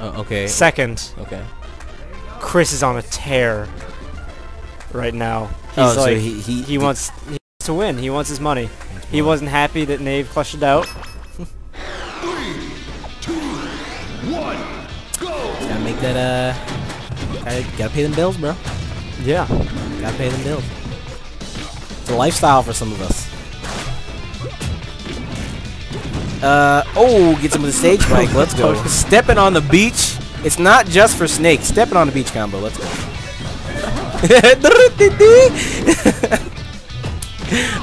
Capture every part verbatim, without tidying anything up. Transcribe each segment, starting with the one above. Uh, okay. Second. Okay. Chris is on a tear right now. He's oh, like, so he, he, he wants he wants to win. He wants his money. He wasn't happy that Nave clutched it out. Three, two, one, go! Gotta make that, uh... Gotta, gotta pay them bills, bro. Yeah. Gotta pay them bills. It's a lifestyle for some of us. Uh, oh, get some of the stage bike. Let's go. Stepping on the beach. It's not just for snakes. Stepping on the beach combo. Let's go.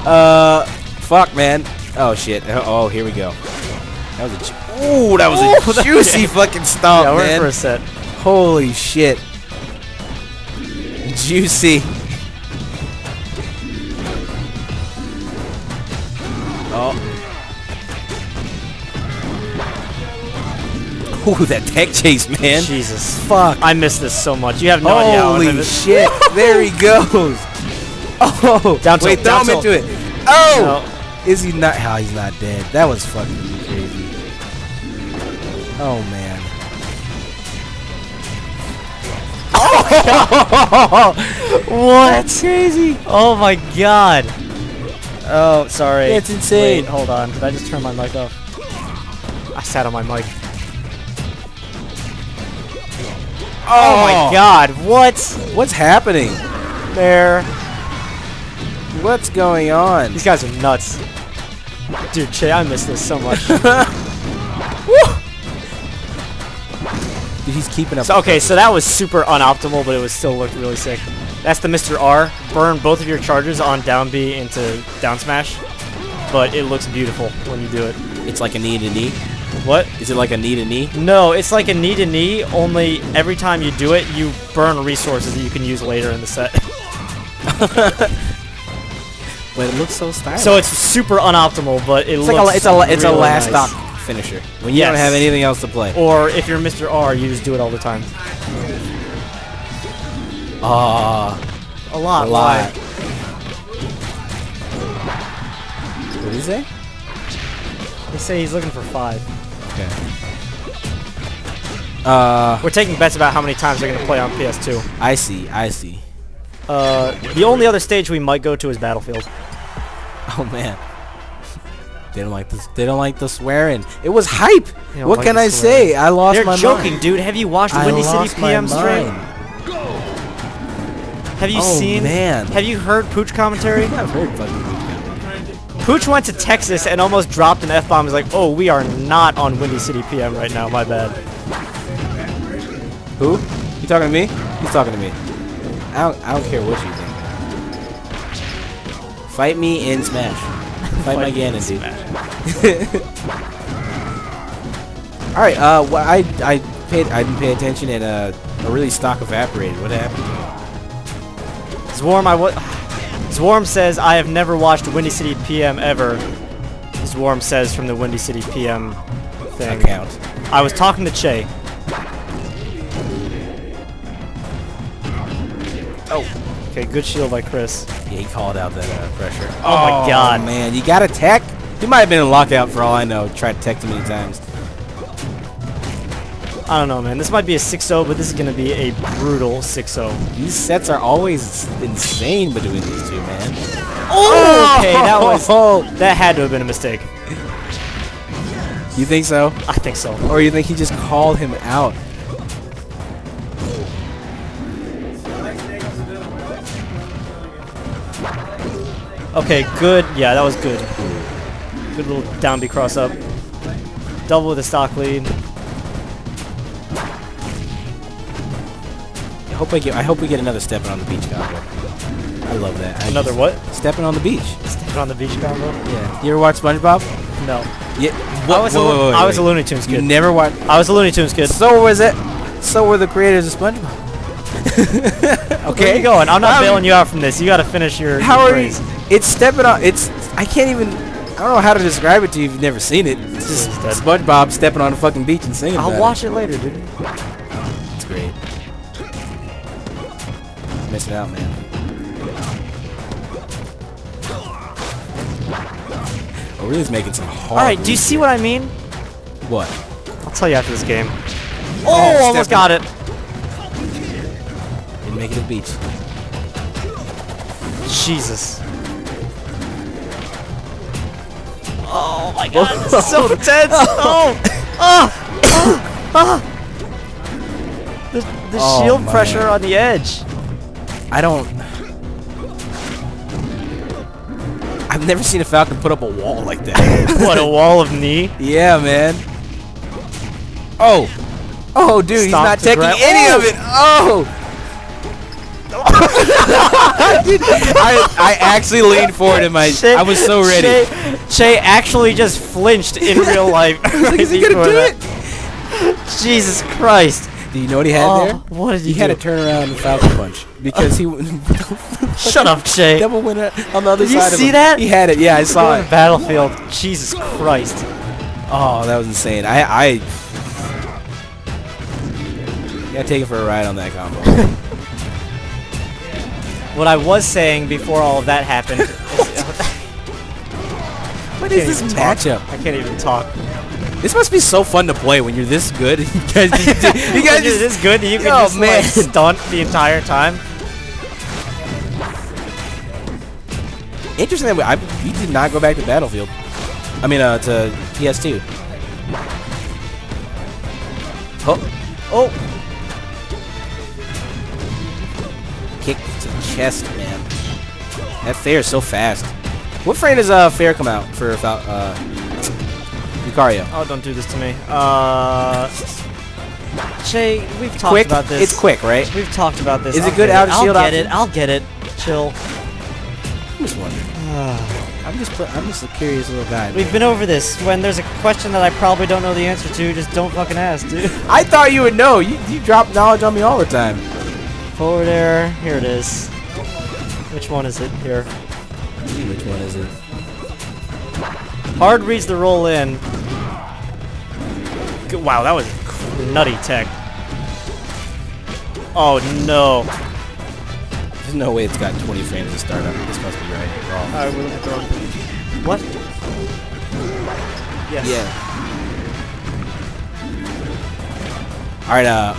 uh, fuck, man. Oh shit. Oh, here we go. That was a. Ooh, that was a juicy fucking stomp, yeah, man. Yeah, we're for a set. Holy shit. Juicy. Oh. Ooh, that tech chase, man. Jesus. Fuck. I missed this so much. You have no idea how I missed this. Holy shit. There he goes. Oh. Down tilt. Wait, throw him into it. Oh. No. Is he not? How he's not dead. That was fucking crazy. Oh, man. Oh. What? That's crazy. Oh, my God. Oh, sorry. It's insane. Wait, hold on. Did I just turn my mic off? I sat on my mic. Oh, oh my God! What? What's happening? There. What's going on? These guys are nuts, dude. Che, I miss this so much. Dude, he's keeping up. So, okay, so that was super unoptimal, but it was still looked really sick. That's the Mister R. Burn both of your charges on down B into down smash, but it looks beautiful when you do it. It's like a knee to knee. What? Is it like a knee to knee? No, it's like a knee to knee, only every time you do it, you burn resources that you can use later in the set. But it looks so stylish. So it's super unoptimal, but it it's looks like a, It's a, it's really a last nice. Stock finisher, when you yes. don't have anything else to play. Or if you're Mister R, you just do it all the time. Ah, uh, A lot. A lot. Why? What did he say? They say he's looking for five. Okay. Uh, We're taking bets about how many times they're going to play on P S two. I see, I see. Uh, the only other stage we might go to is Battlefield. Oh man, they don't like this. They don't like the swearing. It was hype. What like can I swearing. say? I lost they're my joking, mind. They're joking, dude. Have you watched I Windy City P M stream? Have you oh, seen? Man. Have you heard Pooch commentary? I've heard fucking Pooch. Pooch went to Texas and almost dropped an F-bomb. He's like, oh, we are not on Windy City P M right now. My bad. Who? You talking to me? He's talking to me. I don't, I don't care what you think. Fight me in Smash. Fight, Fight my Ganon, dude. All right. Uh, well, I I paid I didn't pay attention and uh, a really stock evaporated. What happened? It's warm. I what? Zwarm says, I have never watched Windy City P M ever. Zwarm says from the Windy City P M thing. Account. I was talking to Che. Oh. Okay, good shield by Chris. Yeah, he called out that uh, pressure. Oh, oh my God. Man, you got a tech? He might have been in lockout for all I know. Tried to tech too many times. I don't know, man. This might be a six oh, but this is going to be a brutal six oh. These sets are always insane between these two, man. Oh! Okay, that was... That had to have been a mistake. You think so? I think so. Or you think he just called him out? Okay, good. Yeah, that was good. Good little down B cross-up. Double with a stock lead. I hope I get. I hope we get another stepping on the beach combo. I love that. I another what? Stepping on the beach. Stepping on the beach combo. Yeah. You ever watch SpongeBob? No. Yeah. What? I was, whoa, a, whoa, whoa, wait, I was a Looney Tunes kid. You never watched? I was a Looney Tunes kid. So was it. So were the creators of SpongeBob. Okay. Where are you going? I'm not um, bailing you out from this. You got to finish your. How your are you? It's stepping on. It's. I can't even. I don't know how to describe it to you if you've never seen it. It's just it's SpongeBob stepping on a fucking beach and singing. I'll about watch it. it later, dude. It's great. Miss it out, man. Oh, really is making some hard. All right, do you see what I mean? What? I'll tell you after this game. Oh, oh almost got it. Didn't make it a beach. Jesus. Oh my god, this is so intense! Oh! Oh! Oh! Oh. The, the oh, shield man. pressure on the edge. I don't... I've never seen a Falcon put up a wall like that. What, a wall of knee? Yeah, man. Oh! Oh, dude, Stomped he's not taking any oh. of it! Oh! I, I actually leaned forward in my... Che, I was so ready. Che, Che actually just flinched in real life. Right is he gonna do that. it? Jesus Christ. Do you know what he had oh, there? What did he, he do? had a turnaround and Falcon punch. Because he... Shut up, Che. Double went on the other did side you see of that? He had it. Yeah, I saw it. Battlefield. Jesus Christ. Oh, that was insane. I... I... You gotta take it for a ride on that combo. What I was saying before all of that happened is... What is this matchup? I can't even talk. This must be so fun to play when you're this good. You guys just... You guys just, you're this good, you can oh, just man. like, stunt the entire time. Interesting that we, I, we did not go back to Battlefield. I mean, uh, to P S two. Oh. Oh. Kick to the chest, man. That fair is so fast. What frame does uh, fair come out for uh, Lucario? Oh, don't do this to me. Uh, Che, we've talked quick? about this. It's quick, right? We've talked about this. Is I'll it good out of shield? I'll get option? it. I'll get it. Chill. I'm just wondering. Uh, I'm just I'm just a curious little guy. We've man. been over this. When there's a question that I probably don't know the answer to, just don't fucking ask, dude. I thought you would know. You you drop knowledge on me all the time. Forward air, here it is. Which one is it here? Which one is it? Hard reads the roll in. Wow, that was nutty tech. Oh no. There's no way it's got twenty frames to start up. This must be right. Wrong. I will throw. What? Yes. Yeah. Alright, uh.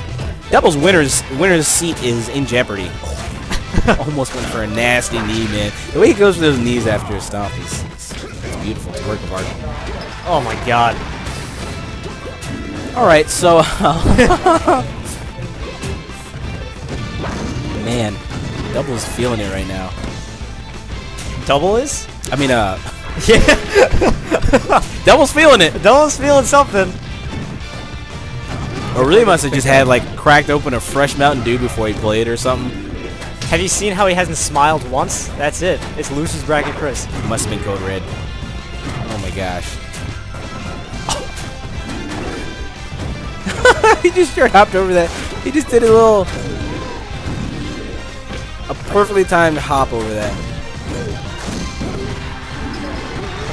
Double's winner's winner's seat is in jeopardy. Almost went for a nasty knee, man. The way he goes for those knees after a stomp is it's, it's beautiful. It's a work of art. Oh my god. All right, so man, Double's feeling it right now. Double is? I mean, uh, yeah. Double's feeling it. Double's feeling something. Or really must have just had, like, cracked open a fresh Mountain Dew before he played or something. Have you seen how he hasn't smiled once? That's it. It's Lucius Bracket Chris. Must have been code red. Oh my gosh. Oh. He just sure hopped over that. He just did a little... A perfectly timed hop over that.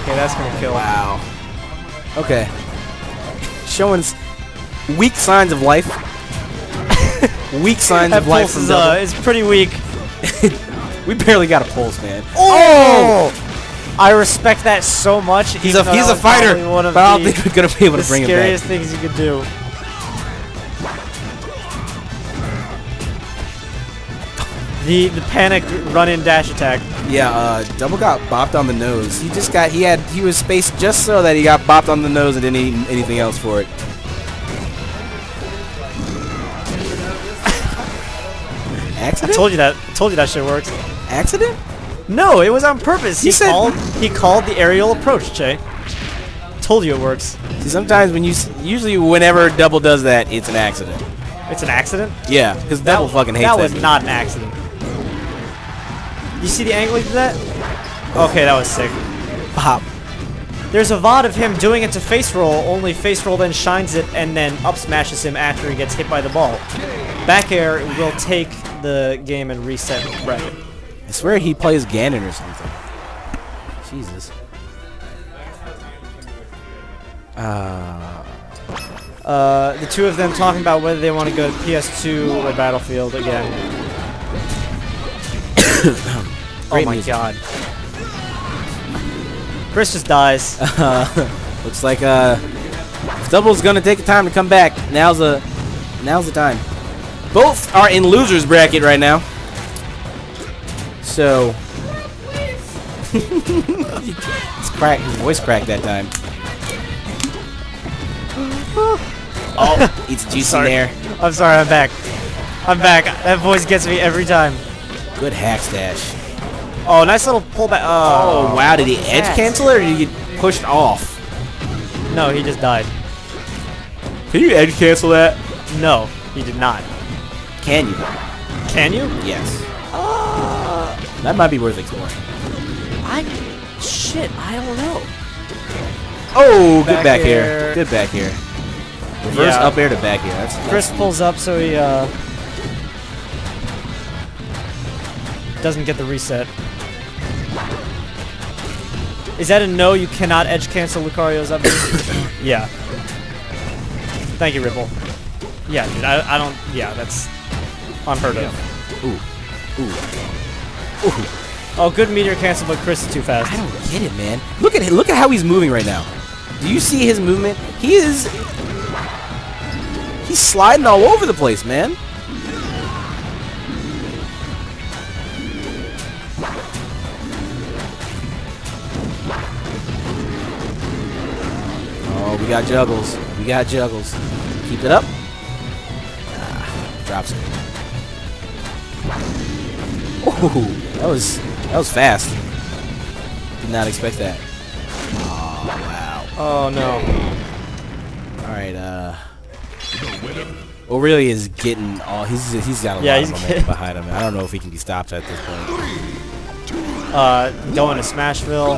Okay, that's gonna kill. Wow. Okay. Showing... Weak signs of life. Weak signs that of life from Double. Uh, it's pretty weak. We barely got a pulse, man. Oh! oh! I respect that so much. He's a he's a fighter. Probably, probably going to be able to bring him back. The scariest things you could do. The the panic run in dash attack. Yeah, uh, Double got bopped on the nose. He just got he had he was spaced just so that he got bopped on the nose and didn't eat anything else for it. Accident? I told you that. I told you that shit works. Accident? No, it was on purpose. He, he said called, he called the aerial approach, Che. Told you it works. See, sometimes when you, usually whenever Double does that, it's an accident. It's an accident? Yeah, because Double fucking hates that. That was not an accident. You see the angle he did that? Okay, that was sick. Pop. There's a V O D of him doing it to face roll, only face roll then shines it and then up smashes him after he gets hit by the ball. Back air will take the game and reset bracket. I swear he plays Ganon or something. Jesus. Uh, uh, the two of them talking about whether they want to go to P S two or Battlefield again. Oh my god. Chris just dies. Uh, looks like uh, Double's gonna take the time to come back. Now's a Now's the time. Both are in losers bracket right now. So it's crack. His voice cracked that time. Oh, it's juicy there. I'm sorry. I'm back. I'm back. That voice gets me every time. Good hack stash. Oh, nice little pullback. Oh, oh wow! Did he edge that? cancel it, or did he get pushed off? No, he just died. Can you edge cancel that? No, he did not. Can you? Can you? Yes. Uh, that might be worth exploring. I shit. I don't know. Oh, back good back air. air. Good back air. Reverse yeah. up air to back air. That's Chris nice. pulls up, so he uh. doesn't get the reset. Is that a no? You cannot edge cancel Lucario's up? Yeah. Thank you, Ripple. Yeah, dude. I, I don't. Yeah, that's unheard of. Yeah. Ooh, ooh, ooh. Oh, good meteor cancel, but Chris is too fast. I don't get it, man. Look at it. Look at how he's moving right now. Do you see his movement? He is. He's sliding all over the place, man. We got juggles. We got juggles. Keep it up. Ah, drops it. Oh, that was that was fast. Did not expect that. Oh wow. Oh no. All right. Uh. O'Reilly is getting all. He's he's got a yeah, lot of momentum behind him. I don't know if he can be stopped at this point. Uh, going to Smashville.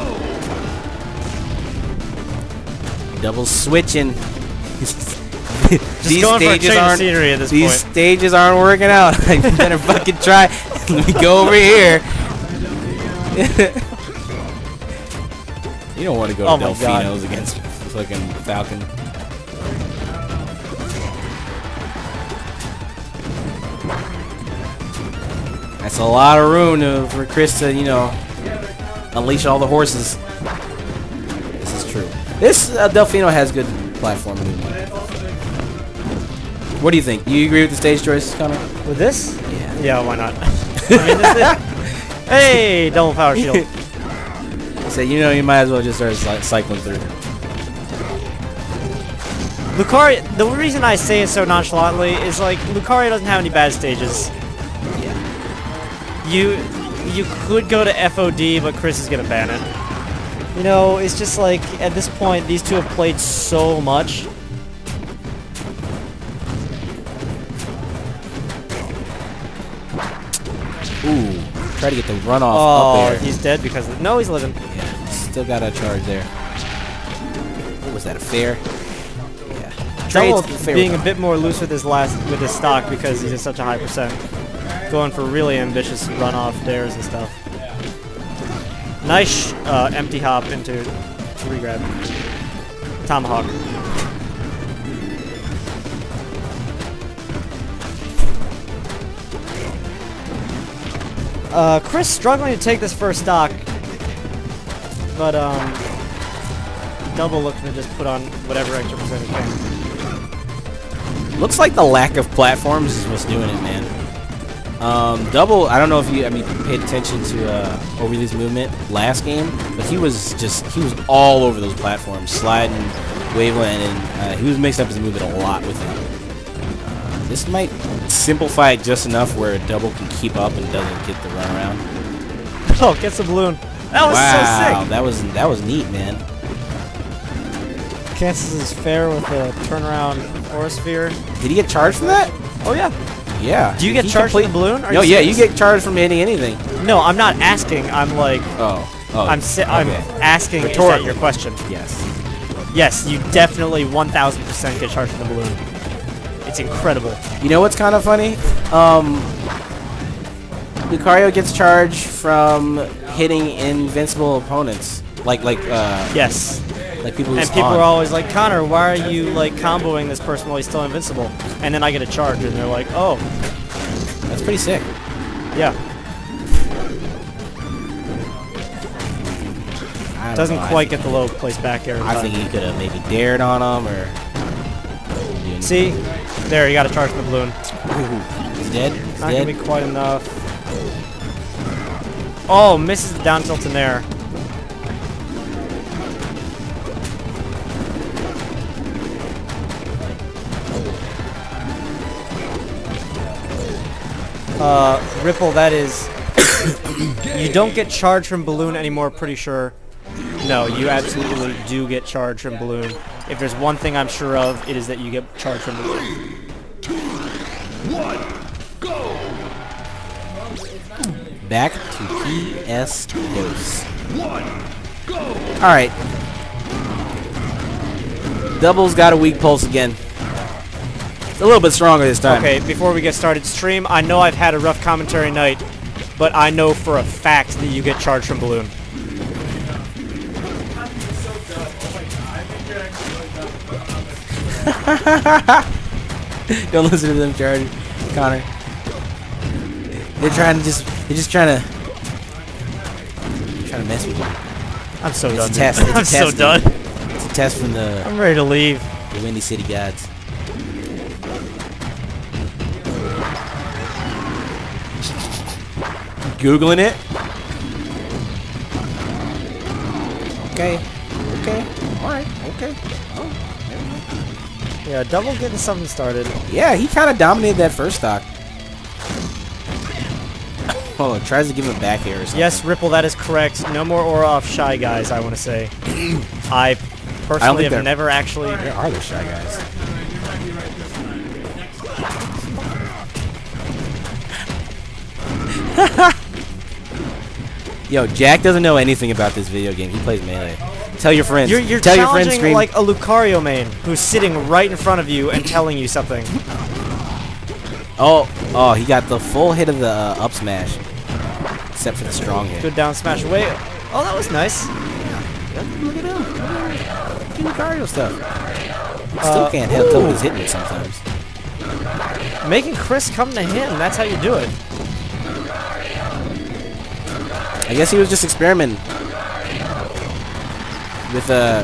Double switching. These going stages for aren't. Scenery at this these point. stages aren't working out. I better fucking try. Let me go over here. You don't want to go oh to Delfino's against fucking Falcon. That's a lot of room to, for Chris to, you know, unleash all the horses. This is true. This uh, Delfino has good platform movement. What do you think? You agree with the stage choice, Connor? With this? Yeah. Yeah, why not? I mean, this is hey, double power shield. So you know, you might as well just start cycling through. Lucario. The reason I say it so nonchalantly is like Lucario doesn't have any bad stages. Yeah. You, you could go to F O D, but Chris is gonna ban it. You know, it's just like, at this point, these two have played so much. Ooh, try to get the runoff oh, up there. Oh, he's dead because of the no, he's living. Yeah, still got a charge there. What was that, a fair? Yeah. Trouble being a bit more loose with his last, with his stock because he's at such a high percent. Going for really ambitious runoff dares and stuff. Nice uh, empty hop into regrab. Tomahawk. Uh, Chris struggling to take this first stock, but um, double looking to just put on whatever extra percent he can. Looks like the lack of platforms is what's doing it, man. Um, double, I don't know if you I mean, paid attention to uh, O'Reilly's movement last game, but he was just, he was all over those platforms, sliding, waveland, and uh, he was mixing up his movement a lot with him. Uh, this might simplify it just enough where double can keep up and doesn't get the runaround. Oh, gets the balloon. That was wow, so sick. That was, that was neat, man. Cancels his fair with a turnaround orosphere. Did he get charged for that? Oh, yeah. Yeah. Do you get charged from the balloon? No, yeah, you get charged from hitting anything. No, I'm not asking. I'm like, oh, oh I'm si okay. I'm asking. Is that your question? Yes. Yes, you definitely one thousand percent get charged from the balloon. It's incredible. You know what's kind of funny? Um, Lucario gets charged from hitting invincible opponents, like like. Uh, yes. Like people who and spawn. People are always like, Connor, why are you like comboing this person while he's still invincible? And then I get a charge, and they're like, oh, that's pretty sick. Yeah. Doesn't know, quite get the low place back air. I think he could have maybe dared on him or. See, There, you gotta charge the balloon. Ooh, he's dead. He's Not dead. gonna be quite enough. Oh, misses the down tilt in there. Uh, Ripple, that is... You don't get charge from balloon anymore, pretty sure. No, you absolutely do get charge from balloon. If there's one thing I'm sure of, it is that you get charge from balloon. Three, two, one, go! Back to P S two. Alright. Double's got a weak pulse again. It's a little bit stronger this time. Okay, before we get started, stream, I know I've had a rough commentary night, but I know for a fact that you get charged from balloon. Don't listen to them, Jared, Connor. They're trying to just, they're just trying to, trying to mess with you. I'm so it's done. A test. It's I'm a so test done. From, it's a test from the. I'm ready to leave. The Windy City gods. Googling it. Okay. Okay. All right. Okay. Oh. Yeah, Double getting something started. Yeah, he kind of dominated that first stock. Oh, tries to give him back air or something. Yes, Ripple, that is correct. No more aura off Shy Guys, I want to say. I personally I have never actually... There are the Shy Guys. Yo, Jack doesn't know anything about this video game. He plays Melee. Tell your friends. You're, you're Tell your friends. You're challenging like a Lucario main who's sitting right in front of you and telling you something. Oh, oh, he got the full hit of the uh, up smash, except for the strong hit. Good down smash away. Oh, that was nice. Look at him. Do Lucario stuff. Still can't help though he's hitting it sometimes. Making Chris come to him. That's how you do it. I guess he was just experimenting. With uh,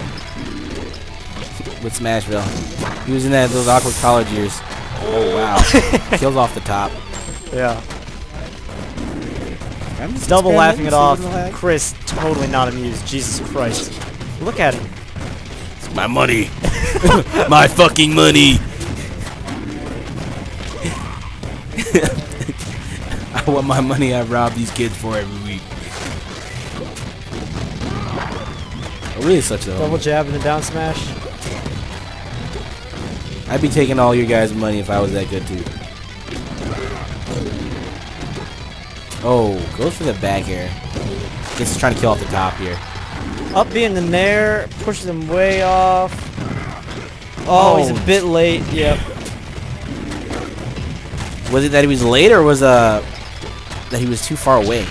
with Smashville, he was in that those awkward college years. Oh wow! Kills off the top. Yeah. I'm just Double laughing it off. Chris totally not amused. Jesus Christ! Look at him. It's my money. My fucking money. I want my money. I rob these kids for every week. Really such though. Double jab and a down smash. I'd be taking all your guys' money if I was that good too. Oh, goes for the back air. Guess he's trying to kill off the top here. Up being in there, pushes him way off. Oh, oh, he's a bit late. Yep. Was it that he was late, or was uh that he was too far away?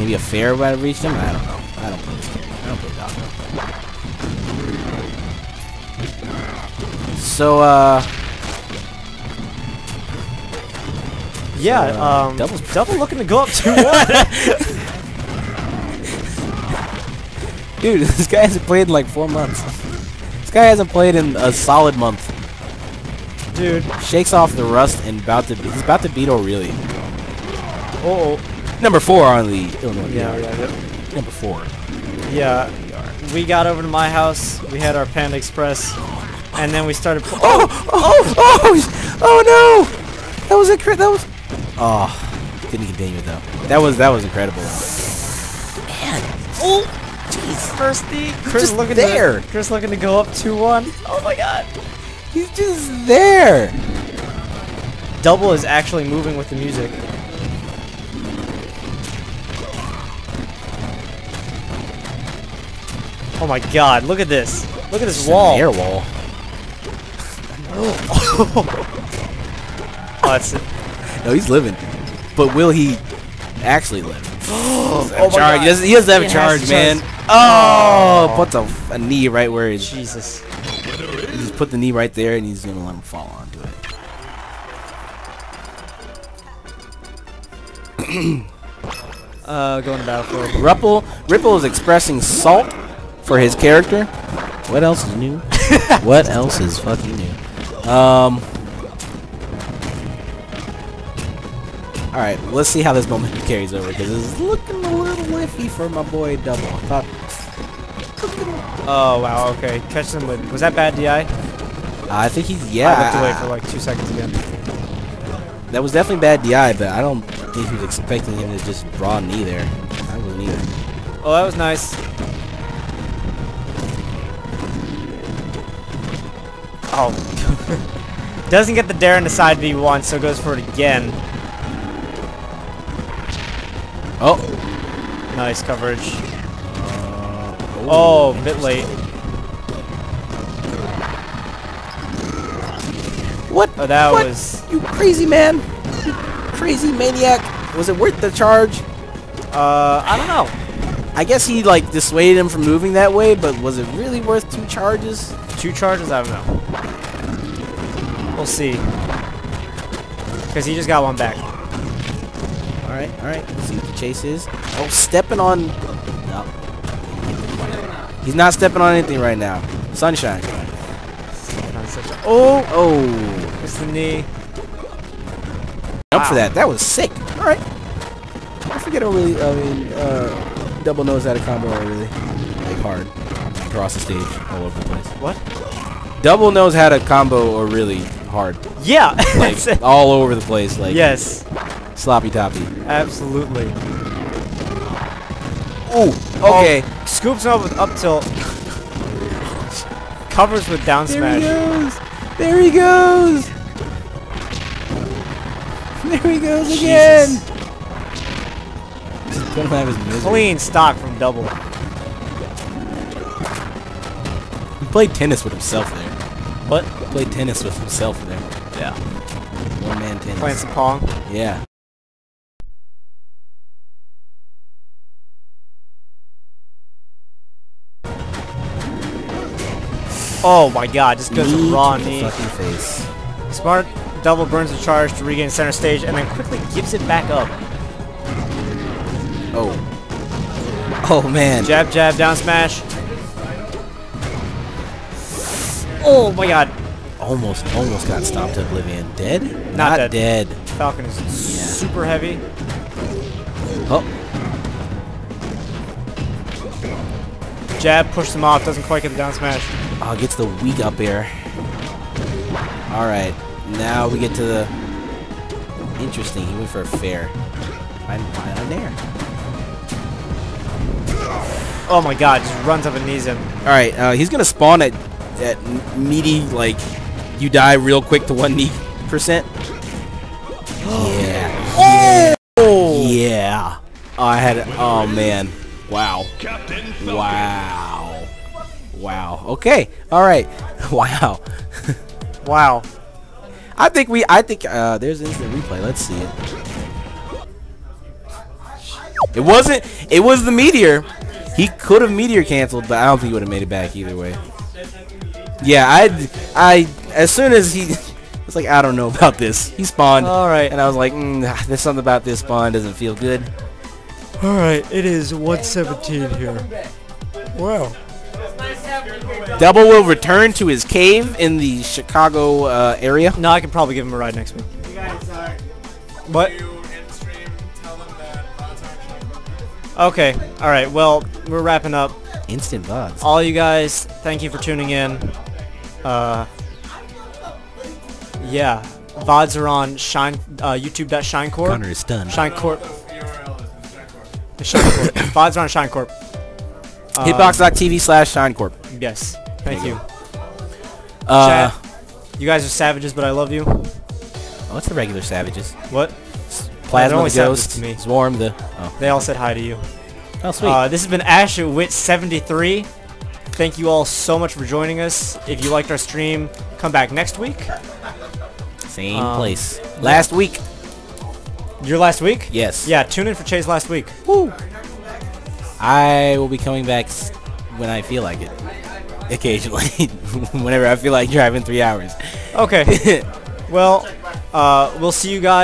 Maybe a fair would have reached him? I don't know. I don't play this game. I don't play Doctor. So, uh... Yeah, so, uh, um... Double's Double looking to go up two one! Dude, this guy hasn't played in like four months. This guy hasn't played in a solid month. Dude. Shakes off the rust and about to... He's about to beat O'Reilly. Uh-oh. Number four on the Illinois. Yeah, yeah, yeah. Number four. Yeah, we got over to my house. We had our Panda Express, and then we started. Oh, oh, oh, oh, oh no! That was incredible. That was. Oh, didn't continue though. That was that was incredible. Man, oh, jeez, thirsty. Chris looking there. To, Chris looking to go up two one. Oh my God, he's just there. Double is actually moving with the music. Oh my God! Look at this! Look at this it's wall! An air wall. Oh, that's it. No, he's living. But will he actually live? Oh, oh my God. He doesn't, he doesn't have he a charge, man. Charge. Oh, oh, puts a, a knee right where his Jesus. He just put the knee right there, and he's gonna let him fall onto it. uh, going to Battlefield. Ripple, Ripple is expressing salt. For his character. What else is new? What else is fucking new? Um. Alright, let's see how this momentum carries over, because it's looking a little iffy for my boy Double. I thought... Oh, wow, okay. Catch them with... Was that bad D I? Uh, I think he's... Yeah. I looked away for like two seconds again. That was definitely bad D I, but I don't think he was expecting him to just broaden either. I wouldn't either. Oh, that was nice. Oh. Doesn't get the dare in the side V once, so goes for it again. Oh. Nice coverage. Uh, oh, oh, bit late. What? Oh, that what? was... You crazy man! You crazy maniac! Was it worth the charge? Uh, I don't know. I guess he, like, dissuaded him from moving that way, but was it really worth two charges? Two charges? I don't know. We'll see. Because he just got one back. Alright, alright. Let's see what the chase is. Oh, stepping on... No. He's not stepping on anything right now. Sunshine. Oh! Oh! It's the knee. Up wow. for that. That was sick. Alright. I forget how really... I mean, uh... Double knows how to combo really. Like, hard. Across the stage. All over the place. What? Double knows how to combo or really hard. Yeah! Like, all over the place. Like... Yes. Sloppy toppy. Absolutely. Ooh, okay. Oh, scoops up with up tilt. Covers with down smash. There he goes. There he goes. There he goes again. Just put him out of his misery. Clean stock from Double. He played tennis with himself there. What? He played tennis with himself there. Yeah. One man tennis. Playing some Pong. Yeah. Oh my god, just goes knee raw to knee. The fucking face. Smart Double burns the charge to regain center stage and then quickly gives it back up. Oh. Oh man. Jab, jab, down smash. Oh my god. Almost, almost got stomped to oblivion. Dead? Not, Not dead. dead. Falcon is yeah. super heavy. Oh. Jab, pushed him off, doesn't quite get the down smash. Oh, gets the weak up air. Alright, now we get to the... Interesting, he went for a fair. I'm on there. Oh my god, just runs up and knees him. Alright, uh, he's gonna spawn at, at meaty, like, you die real quick to one knee percent. Yeah. Oh! Yeah. Oh, I had... Oh, man. Wow. Wow. Wow. Okay. All right. Wow. Wow. I think we. I think. Uh, there's instant replay. Let's see it. It wasn't. It was the meteor. He could have meteor canceled, but I don't think he would have made it back either way. Yeah. I. I. As soon as he. It's like I don't know about this. He spawned. All right. And I was like, mm, there's something about this spawn doesn't feel good. All right, it is one seventeen here. Wow. Double will return to his cave in the Chicago uh, area. No, I can probably give him a ride next week. You guys are what? Okay. All right. Well, we're wrapping up. Instant V O Ds. All you guys, thank you for tuning in. Uh, yeah, V O Ds are on Shine uh, YouTube.ShineCorp. Connor is stunned. ShineCorp. ShineCorp. V O Ds are on ShineCorp. Um, Hitbox.tv slash ShineCorp. Yes. Thank you. Uh, Chat, you guys are savages, but I love you. Oh, it's the regular savages. What? Plasma the Ghost. To me. Swarm the... Oh. They all said hi to you. Oh, sweet. Uh, this has been ASH at WIT seventy-three. Thank you all so much for joining us. If you liked our stream, come back next week. Same um, place. Last week. Your last week? Yes. Yeah, tune in for Chase last week. Woo! I will be coming back when I feel like it. Occasionally. Whenever I feel like driving three hours. Okay. Well, uh, we'll see you guys.